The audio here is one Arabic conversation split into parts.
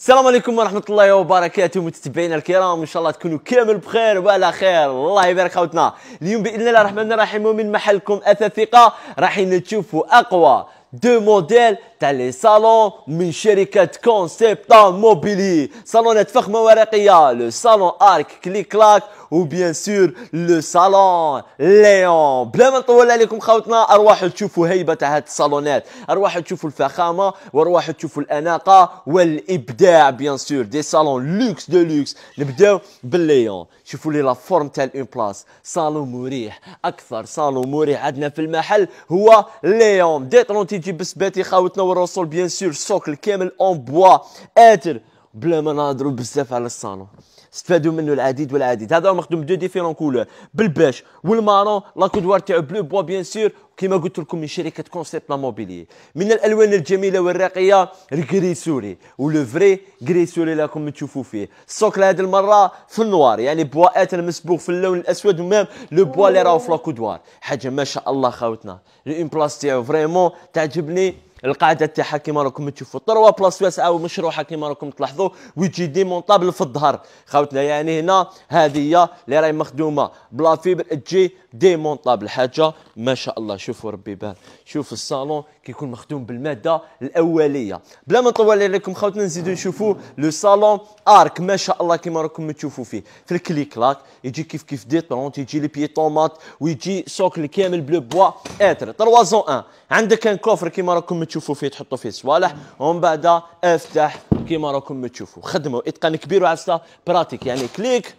السلام عليكم ورحمه الله وبركاته متابعينا الكرام، ان شاء الله تكونوا كامل بخير وعلى خير. الله يبارك خوتنا، اليوم باذن الله الرحمن الرحيم ومن محلكم أثاث ثقة راحين تشوفوا اقوى دو موديل تاع لي صالون من شركه كونسيبتا موبيلي. صالونات فخمه ورقيه، لو صالون ارك كليك كلاك وبيان سور لو صالون ليون. بلا ما نطول عليكم خوتنا، ارواحوا تشوفوا هيبه تاع هاد الصالونات، ارواحوا تشوفوا الفخامه وارواحوا تشوفوا الاناقه والابداع. بيان سور دي صالون لوكس دو لوكس. نبداو بالليون، شوفوا لي لا فورم تاع اون بلاس. صالون مريح، اكثر صالون مريح عندنا في المحل هو ليون. ديترونتي تجيب بسباتي خوتنا والرسول. بيان سور السوكل كامل اون بوا اتر. بلا ما نهضروا بزاف على الصالون، استفادوا منه العديد والعديد. هذا مخدوم دو ديفيرون كولور، بالباش والمارون. لا كودوار تاعو بلو بوا بيان سور، كما قلت لكم من شركه كونسيبتا موبيلي. من الالوان الجميله والراقيه الكري سوري ولو فري كري سوري راكم تشوفوا فيه. السوكل هذه المره في النوار، يعني بوا اتر مسبوغ في اللون الاسود، ومام لو بوا اللي راهو في لا كودوار. حاجه ما شاء الله خاوتنا، اون بلاص تاعو فريمون تعجبني. القاعده تاعها كيما راكم تشوفوا، طروه بلاص واسعه ومشروحه كيما راكم تلاحظوا، ويجي ديمونطابل في الظهر خاوتنا. يعني هنا هذه هي اللي راهي مخدومه بلا فيبر، تجي ديمونطابل. حاجه ما شاء الله، شوفوا ربي يبارك. شوف الصالون كيكون مخدوم بالماده الاوليه. بلا ما نطول عليكم خاوتنا، نزيدوا نشوفوا لو صالون ارك. ما شاء الله كيما راكم تشوفوا فيه في الكليك كلاك، يجي كيف كيف ديطونت، يجي لي بيي طوماط، ويجي سوكل كامل بلو بوا اتر 301. عندك ان كوفر كيما راكم تشوفوا فيه، تحطوا فيه صوالح ومن بعد افتح كيما راكم تشوفوا. خدمه اتقان كبير وعسله براتيك، يعني كليك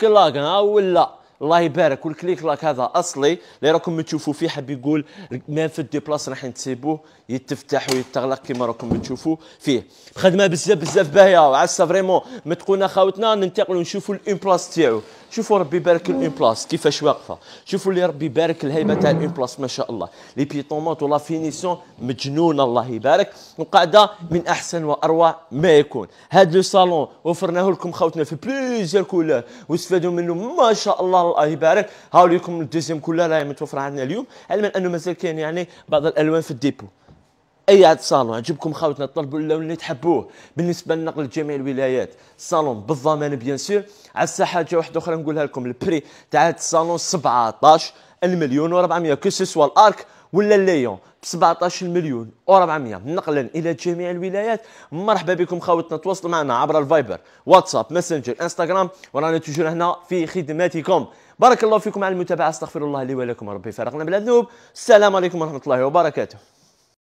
كلاك ها ولا الله يبارك. والكليك كلاك هذا اصلي اللي راكم تشوفوا فيه، حاب يقول منفذ دي بلاص رايحين تسيبوه يتفتح ويتغلق كيما راكم تشوفوا فيه. خدمه بزاف بزاف باهيه وعسله فريمون متقونه خاوتنا. ننتقلوا نشوفوا الاون بلاص تاعو. شوفوا ربي يبارك الاون بلاص كيفاش واقفه. شوفوا لي ربي يبارك الهيبه تاع الاون بلاص، ما شاء الله. لي بيطومات ولا فينيسيون مجنونه، الله يبارك. وقاعده من احسن واروع ما يكون. هذا لو صالون وفرناه لكم خوتنا في بليزيور كولور واستفادوا منه ما شاء الله يبارك. هاو لكم الدوزيام كولور راهي متوفره عندنا اليوم، علما انه مازال كاين يعني بعض الالوان في الديبو. اي عاد صالون عجبكم خوتنا، طلبوا اللون اللي تحبوه. بالنسبه لنقل جميع الولايات، صالون بالضمان بيان سور. عسى حاجه واحده اخرى نقولها لكم، البري تاع هذا الصالون 17 مليون و400، كوسيسوا الارك ولا الليون ب 17 مليون و400 نقلا الى جميع الولايات. مرحبا بكم خوتنا، تواصلوا معنا عبر الفايبر، واتساب، ماسنجر، انستغرام، ورانا توجور هنا في خدماتكم. بارك الله فيكم على المتابعه، استغفر الله لي ولكم، ربي يفارقنا بلا ذنوب. السلام عليكم ورحمه الله وبركاته.